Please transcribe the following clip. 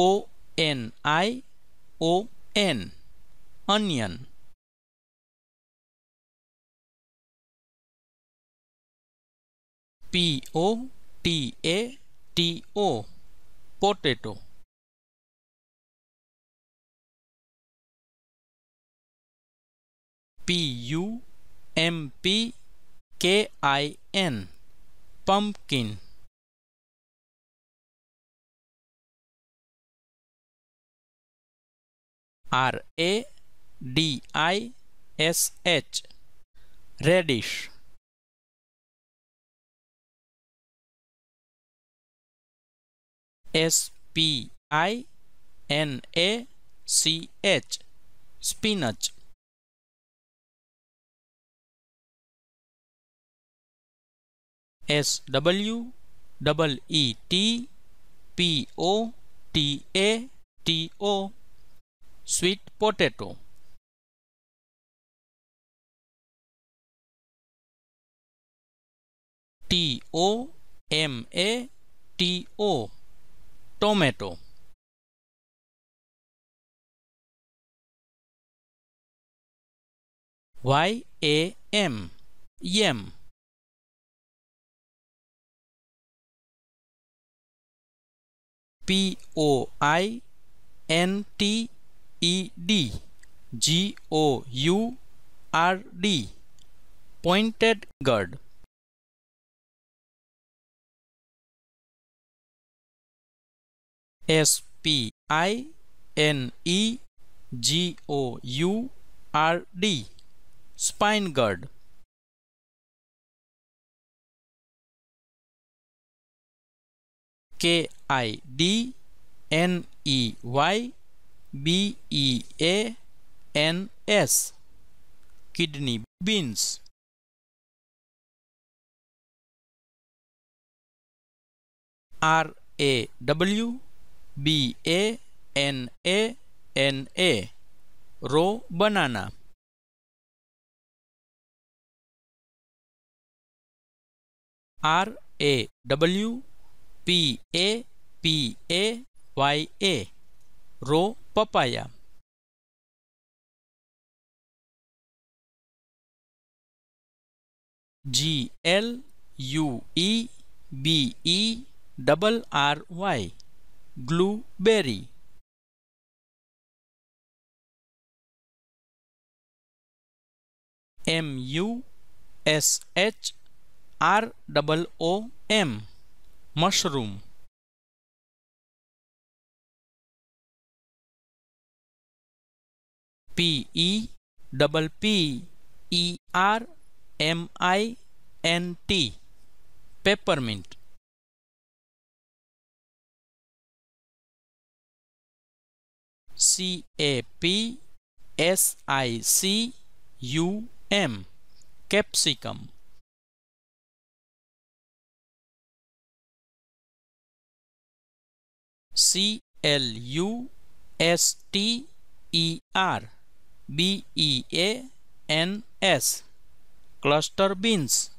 O-N-I-O-N, onion. P-O-T-A-T-O, potato. P-U-M-P-K-I-N, pumpkin. R-A-D-I-S-H, radish. S-P-I-N-A-C-H, spinach. S-W-E-E-T-P-O-T-A-T-O, sweet potato. T-O-M-A-T-O, tomato. Y-A-M, yam. P-O-I-N-T-E-D, G-O-U-R-D, pointed gourd. S-P-I-N-E-G-O-U-R-D, spine gourd. K-I-D-N-E-Y-B-E-A-N-S, kidney beans. R-A-W-B-A-N-A-N-A, raw banana. R-A-W-P-A-P-A-Y-A, raw papaya. G-L-U-E-B-E-R-R-Y, blueberry. M-U-S-H-R-O-O-M, mushroom. P-E-P-P-E-R-M-I-N-T, peppermint. C-A-P-S-I-C-U-M, capsicum. C-L-U-S-T-E-R, B-E-A-N-S, cluster beans.